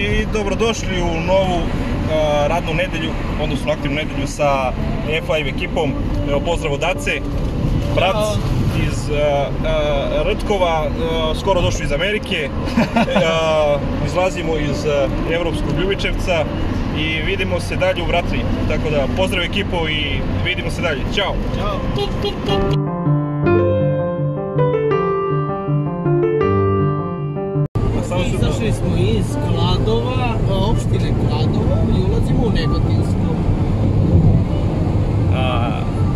I dobrodošli u novu radnu nedelju, odnosno aktivnu nedelju sa EFLife ekipom. Evo, pozdrav od Ace, brat iz Rytkova, skoro došli iz Amerike. Izlazimo iz evropskog Ljubičevca i vidimo se dalje u Vratni. Tako da, pozdrav ekipu i vidimo se dalje. Ćao! Izašli smo iz Kladova, opštine Kladova, i ulazimo u Negotinsku.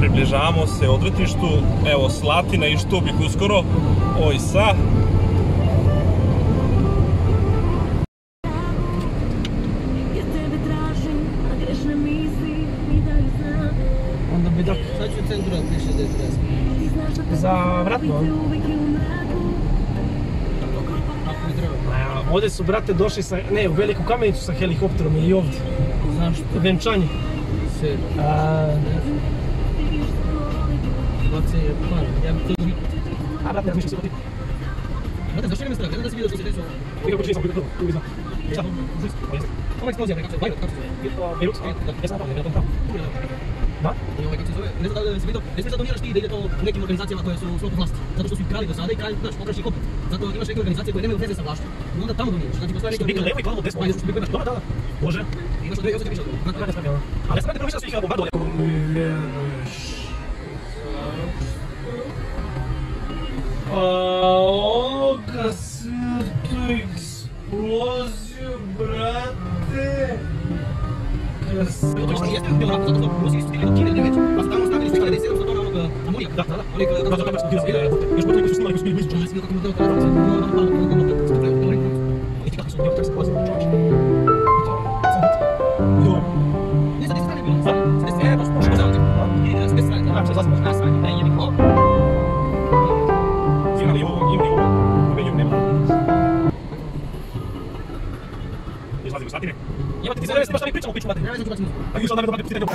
Približavamo se odretištu, evo Slatina i Štubik uskoro, ojsa. Onda bedak. Sad ću centru odpiše da je tresko. Za Vratno? Ovdje su, brate, došli sa, ne, u Veliku Kamenicu sa helikopterom ili ovdje. Znaš što? Venčanje. Oce je plan, ja bi ti... A, brate, ne razmišljam se poti. Brate, zašto nam je strah? Gledam da si vidio što se reći ovo. Uvijek počinje sam, uvijek prvo, uvijek znam. Šta? Ova eksplozija, kako se zove? Kako se zove? Mirovča? Ja sam napravljena, tam. Da? I ovaj, kako se zove, ne znam da si vidio, ne smiješ da doniraš ti da ide to nekim organizacijama koje su u slopu vlasti. Zato što su ih krali do sada i krali, znaš, pokraši kopit. Zato imaš neke organizacije koje nemaju veze sa vlaštom. I onda tamo doniraš, znači postoje neke... Štubika levo i glavo desno. Ajde, Štubika ima, da, da, Bože. I imaš od dvije, ovo se ti više odgovor. Brate, ne smijela. Ali ja sam prvo više da su ih bombardovali. Oka svetu eksploziju, brate. Znači, jeste bio rata, zato što Rusiji su stigli do Kine ili već, pa su tamo stavili stigla 97 tona onog amonija. Da, da, da. Onih razlog kako su ti razvijeli, još potrebno su snimali, koji su bili blizu. Ali si bilo kako mu deo kada razvijeli, ono malo kako mu deo kada razvijeli. I ti kako su bio tako se pozivili, čovječ. Sam hati. Dobro. Ne, sad je strane bilo. Sad, sad je sve, pošto pošto zavljeti. I sad je strane, da, što je zasmo. A, sanje, ne, jebih ovo. Zirali ovo, imali ovo. Ubeđujem, nema. Izlazimo s Slatine. Jebate, ti se neveste baš da mi pričamo, piču, brate. Ne vezam ću bacim uzman. Ajde, išao da me dobate, pustite dobro.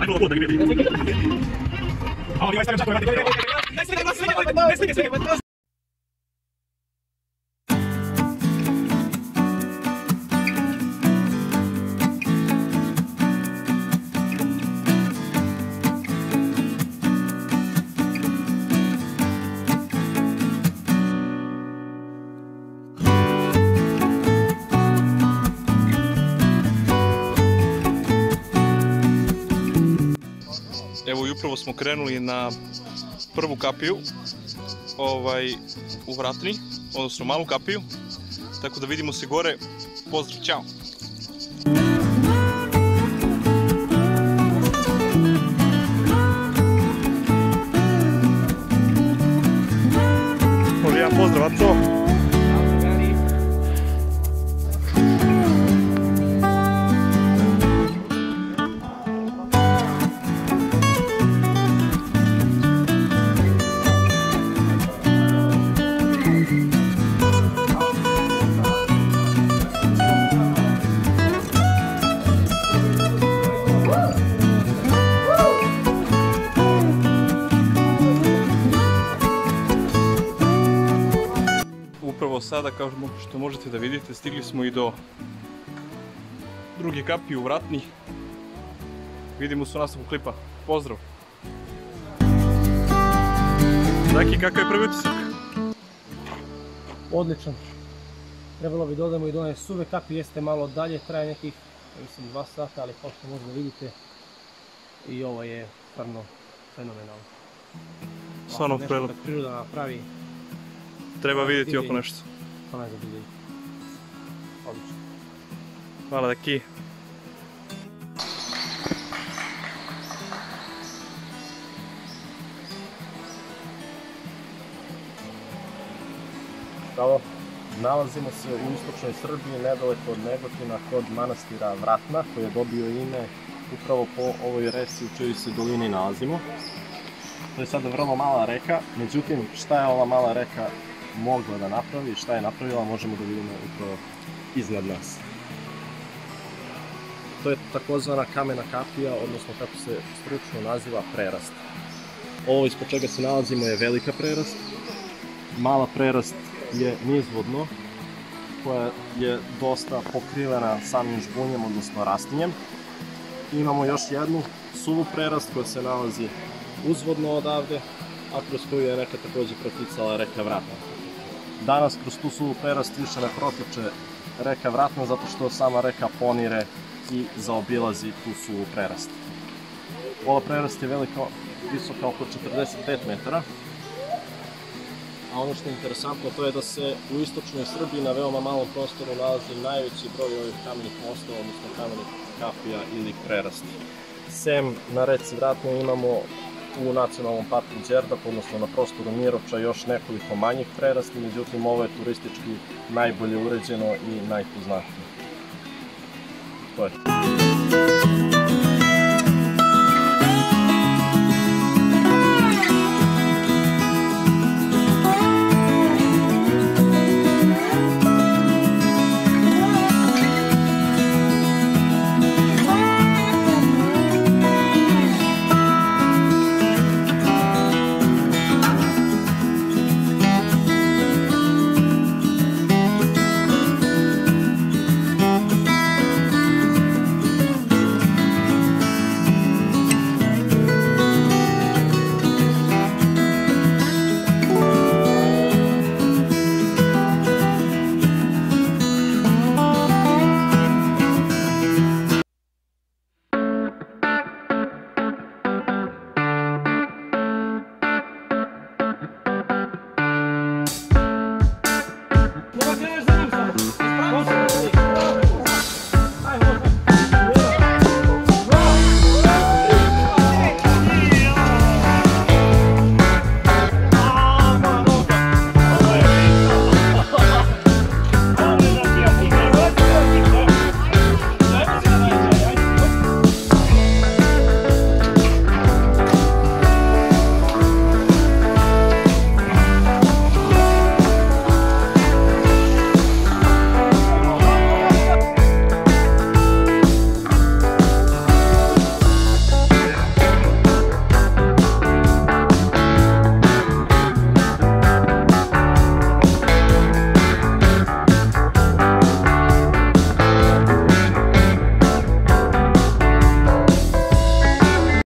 Ajmo ovo da gledaj. Ajmo ovaj stavim čak. Ne slike, ne slike, ne slike, slike. Evo, i upravo smo krenuli na prvu kapiju u Vratni, odnosno malu kapiju, tako da vidimo se gore, pozdrav, čao! Može jedan pozdrav, Aco! sada, kao što možete da vidite, stigli smo i do druge kapije u Vratni. Vidimo se u nastavku klipa. Pozdrav! Zaki, kakav je prvi utisak? Odličan. Trebalo bi dodamo i do one suve kapi, jeste malo dalje, traje nekih, mislim, 2 sata, ali kao što možda vidite, i ovo je stvarno fenomenalno. Stvarno prelep. Nešto da priroda napravi. Treba vidjeti oko nešto. Pa ne zabiljevi. Odlično. Hvala Daki. Hvala. Nalazimo se u istočnoj Srbiji, nedaleko od Negotina, kod manastira Vratna, koji je dobio ime upravo po ovoj reci u čijoj se dolini nalazimo. To je sada vrlo mala reka, međutim šta je ova mala reka mogla da napravi i šta je napravila možemo da vidimo upravo iznad nas. To je takozvana kamena kapija, odnosno kako se stručno naziva prerast. Ovo ispod čega se nalazimo je velika prerast. Mala prerast je nizvodno, koja je dosta pokrivena samim žbunjem, odnosno rastinjem. Imamo još jednu suvu prerast koja se nalazi uzvodno odavde, a kroz koju je reka takođe proticala reka Vratna. Danas kroz tu suvu prerast više ne protiče reka Vratna zato što sama reka ponire i zaobilazi tu suvu prerast. Ova prerast je velika, visoka oko 45 metara. A ono što je interesantno to je da se u istočnoj Srbiji na veoma malom prostoru nalazi najveći broj ovih kamenih mostova, odnosno kamenih kapija ili prerasti. Sem na reci Vratnoj imamo u nacionalnom parku Đerdak, odnosno na prostoru Mirovča, još nekoliko manjih prerasti, međutim ovo je turistički najbolje uređeno i najpoznatije. To je to.